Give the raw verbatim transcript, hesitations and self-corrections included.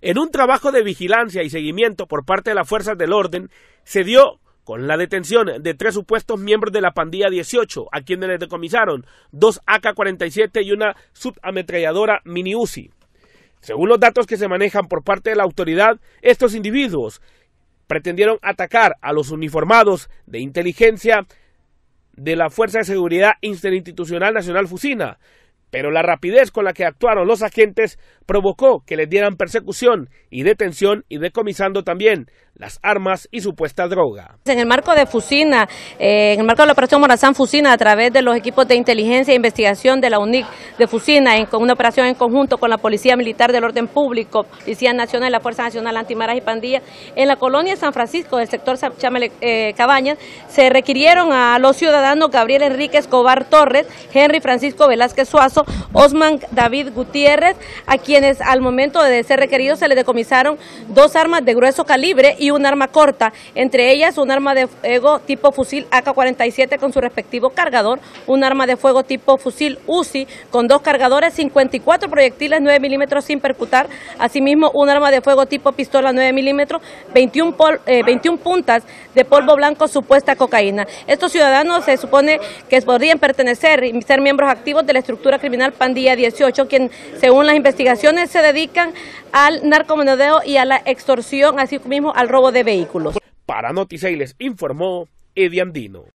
En un trabajo de vigilancia y seguimiento por parte de las fuerzas del orden, se dio con la detención de tres supuestos miembros de la pandilla dieciocho, a quienes les decomisaron dos A K cuarenta y siete y una subametralladora mini U C I. Según los datos que se manejan por parte de la autoridad, estos individuos pretendieron atacar a los uniformados de inteligencia de la Fuerza de Seguridad Interinstitucional Nacional Fusina, pero la rapidez con la que actuaron los agentes provocó que les dieran persecución y detención, y decomisando también las armas y supuesta droga. En el marco de Fusina, eh, en el marco de la operación Morazán-Fusina, a través de los equipos de inteligencia e investigación de la U N I C de Fusina, en, con una operación en conjunto con la Policía Militar del Orden Público, Policía Nacional y la Fuerza Nacional Antimaras y Pandillas, en la colonia San Francisco del sector Chamele, eh, Cabañas, se requirieron a los ciudadanos Gabriel Enrique Escobar Torres, Henry Francisco Velázquez Suazo, Osman David Gutiérrez, a quienes al momento de ser requeridos se les decomisaron dos armas de grueso calibre y un arma corta, entre ellas un arma de fuego tipo fusil A K cuarenta y siete con su respectivo cargador, un arma de fuego tipo fusil U C I con dos cargadores, cincuenta y cuatro proyectiles nueve milímetros sin percutar, asimismo un arma de fuego tipo pistola nueve milímetros, veintiún, pol, eh, veintiún puntas de polvo blanco, supuesta cocaína. Estos ciudadanos se supone que podrían pertenecer y ser miembros activos de la estructura criminal Pandilla dieciocho, quien según las investigaciones se dedican al narcomenudeo y a la extorsión, así mismo al robo de vehículos. Para Noticeiles informó Eddie Andino.